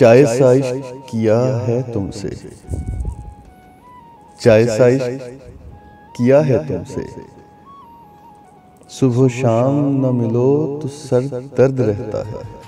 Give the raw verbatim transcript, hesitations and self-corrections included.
चाय साइश किया है तुमसे, चाय साइश किया है तुमसे। सुबह शाम न मिलो तो सर दर्द रहता है।